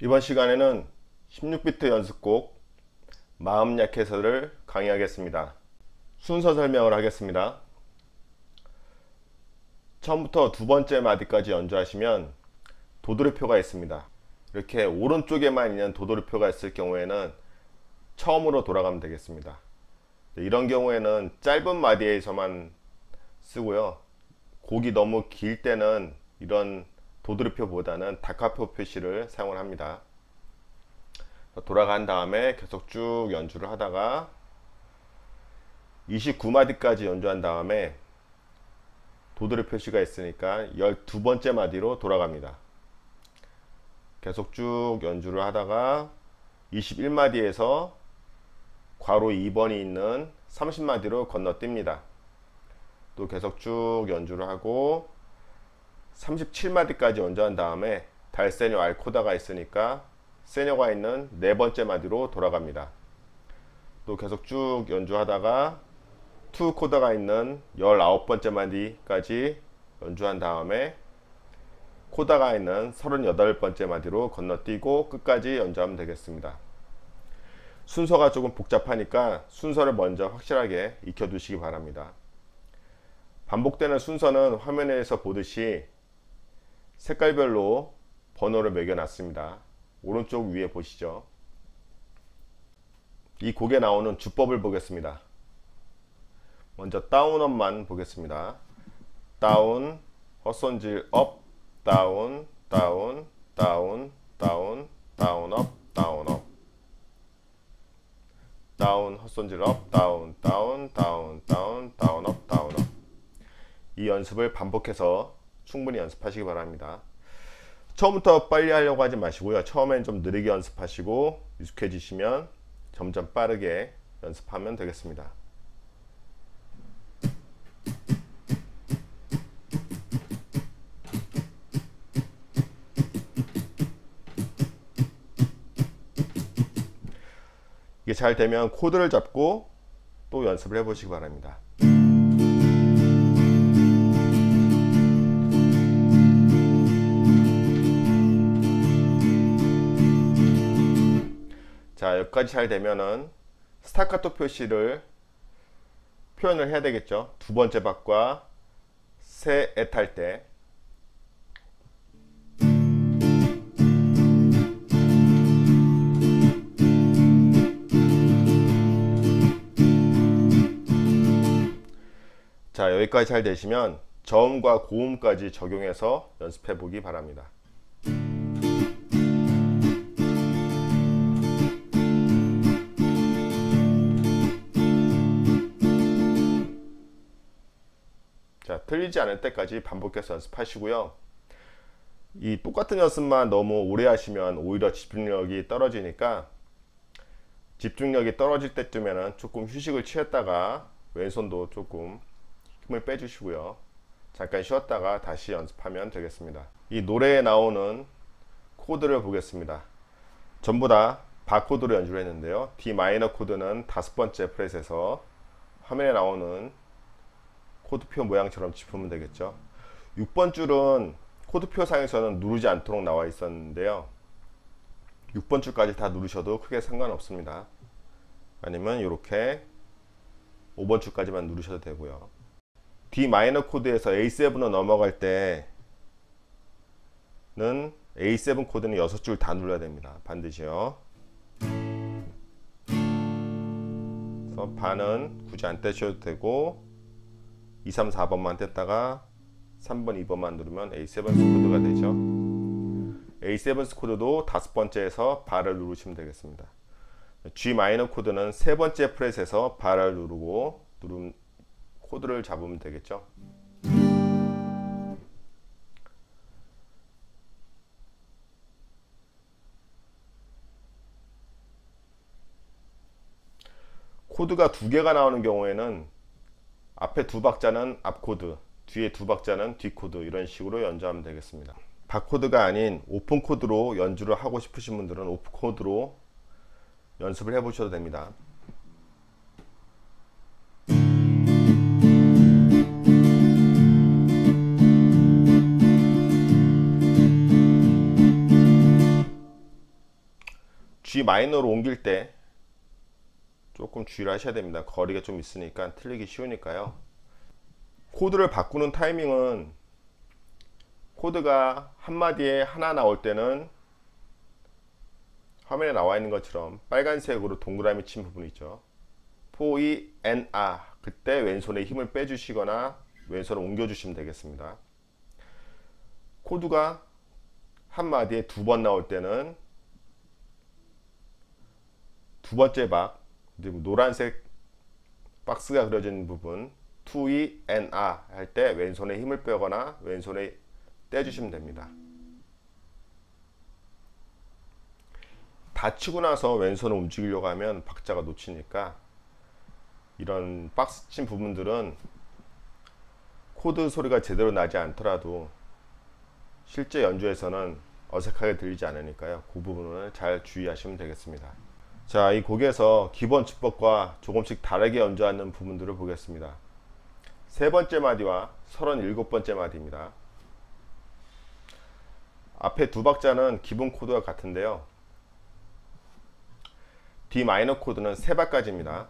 이번 시간에는 16비트 연습곡 마음 약해서를 강의하겠습니다. 순서 설명을 하겠습니다. 처음부터 두 번째 마디까지 연주하시면 도돌이표가 있습니다. 이렇게 오른쪽에만 있는 도돌이표가 있을 경우에는 처음으로 돌아가면 되겠습니다. 이런 경우에는 짧은 마디에서만 쓰고요, 곡이 너무 길 때는 이런 도돌이표보다는 다카표 표시를 사용을 합니다. 돌아간 다음에 계속 쭉 연주를 하다가 29마디까지 연주한 다음에 도돌이 표시가 있으니까 12번째 마디로 돌아갑니다. 계속 쭉 연주를 하다가 21마디에서 괄호 2번이 있는 30마디로 건너뜁니다. 또 계속 쭉 연주를 하고 37마디까지 연주한 다음에 달세뇨 알코다가 있으니까 세뇨가 있는 4번째 마디로 돌아갑니다. 또 계속 쭉 연주하다가 투 코다가 있는 19번째 마디까지 연주한 다음에 코다가 있는 38번째 마디로 건너뛰고 끝까지 연주하면 되겠습니다. 순서가 조금 복잡하니까 순서를 먼저 확실하게 익혀두시기 바랍니다. 반복되는 순서는 화면에서 보듯이 색깔별로 번호를 매겨놨습니다. 오른쪽 위에 보시죠. 이 곡에 나오는 주법을 보겠습니다. 먼저 다운업만 보겠습니다. 다운, 헛손질 업, 다운, 다운, 다운, 다운, 다운업, 다운업. 다운, 헛손질 업, 다운, 다운, 다운, 다운, 다운업, 다운업. 이 연습을 반복해서 충분히 연습하시기 바랍니다. 처음부터 빨리 하려고 하지 마시고요. 처음엔 좀 느리게 연습하시고 익숙해지시면 점점 빠르게 연습하면 되겠습니다. 이게 잘 되면 코드를 잡고 또 연습을 해보시기 바랍니다. 자, 여기까지 잘 되면은 스타카토 표시를 표현을 해야 되겠죠. 두 번째 박과 세 엣 할 때 자, 여기까지 잘 되시면 저음과 고음까지 적용해서 연습해 보기 바랍니다. 자, 틀리지 않을 때까지 반복해서 연습하시고요. 이 똑같은 연습만 너무 오래 하시면 오히려 집중력이 떨어지니까 집중력이 떨어질 때쯤에는 조금 휴식을 취했다가 왼손도 조금 힘을 빼주시고요. 잠깐 쉬었다가 다시 연습하면 되겠습니다. 이 노래에 나오는 코드를 보겠습니다. 전부 다 바 코드로 연주를 했는데요. D 마이너 코드는 5번째 프렛에서 화면에 나오는 코드표 모양처럼 짚으면 되겠죠. 6번 줄은 코드표 상에서는 누르지 않도록 나와 있었는데요. 6번 줄까지 다 누르셔도 크게 상관없습니다. 아니면 이렇게 5번 줄까지만 누르셔도 되고요. D 마이너 코드에서 A7로 넘어갈 때는 A7 코드는 6줄 다 눌러야 됩니다. 반드시요. 그래서 반은 굳이 안 떼셔도 되고 2, 3, 4번만 뗐다가 3번, 2번만 누르면 A7 코드가 되죠. A7 코드도 5번째에서 바를 누르시면 되겠습니다. G 마이너 코드는 3번째 프렛에서 바를 누르고 코드를 잡으면 되겠죠. 코드가 두 개가 나오는 경우에는 앞에 두 박자는 앞 코드, 뒤에 두 박자는 뒤 코드, 이런 식으로 연주하면 되겠습니다. 박 코드가 아닌 오픈 코드로 연주를 하고 싶으신 분들은 오픈 코드로 연습을 해 보셔도 됩니다. G 마이너로 옮길 때 조금 주의를 하셔야 됩니다. 거리가 좀 있으니까 틀리기 쉬우니까요. 코드를 바꾸는 타이밍은 코드가 한마디에 하나 나올 때는 화면에 나와 있는 것처럼 빨간색으로 동그라미 친 부분이 있죠. 포이NR 그때 왼손에 힘을 빼주시거나 왼손을 옮겨주시면 되겠습니다. 코드가 한마디에 두 번 나올 때는 두 번째 박, 노란색 박스가 그려진 부분 2ENR 할 때 왼손에 힘을 빼거나 왼손에 떼주시면 됩니다. 다치고 나서 왼손을 움직이려고 하면 박자가 놓치니까 이런 박스 친 부분들은 코드 소리가 제대로 나지 않더라도 실제 연주에서는 어색하게 들리지 않으니까요. 그 부분을 잘 주의하시면 되겠습니다. 자, 이 곡에서 기본 주법과 조금씩 다르게 연주하는 부분들을 보겠습니다. 세 번째 마디와 37번째 마디입니다. 앞에 두 박자는 기본 코드와 같은데요. D 마이너 코드는 세 박까지입니다.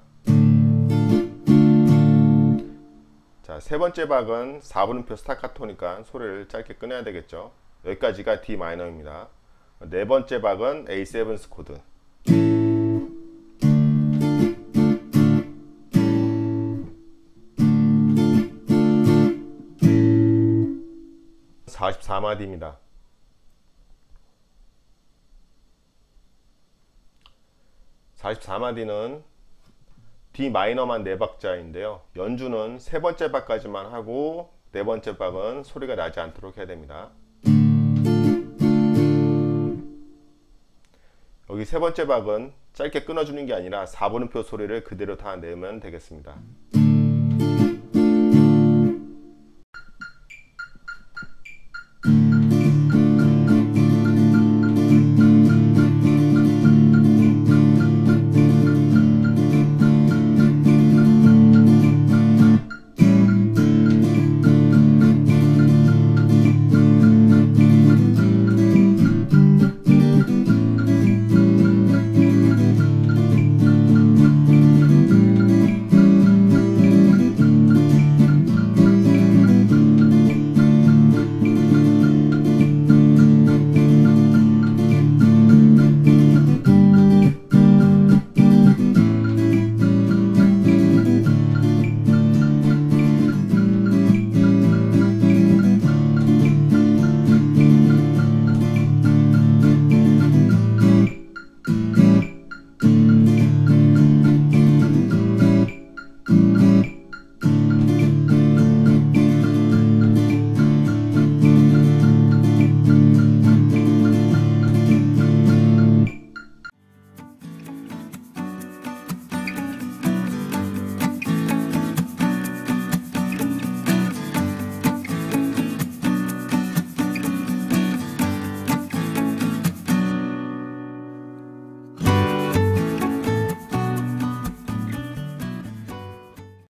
자, 세 번째 박은 4분음표 스타카토니까 소리를 짧게 끊어야 되겠죠. 여기까지가 D 마이너입니다. 네 번째 박은 A7 코드. 마디입니다. 마디는 D 마이너만 4박자인데요. 연주는 세 번째 박까지만 하고 네 번째 박은 소리가 나지 않도록 해야 됩니다. 여기 세 번째 박은 짧게 끊어주는 게 아니라 4분음표 소리를 그대로 다 내면 되겠습니다.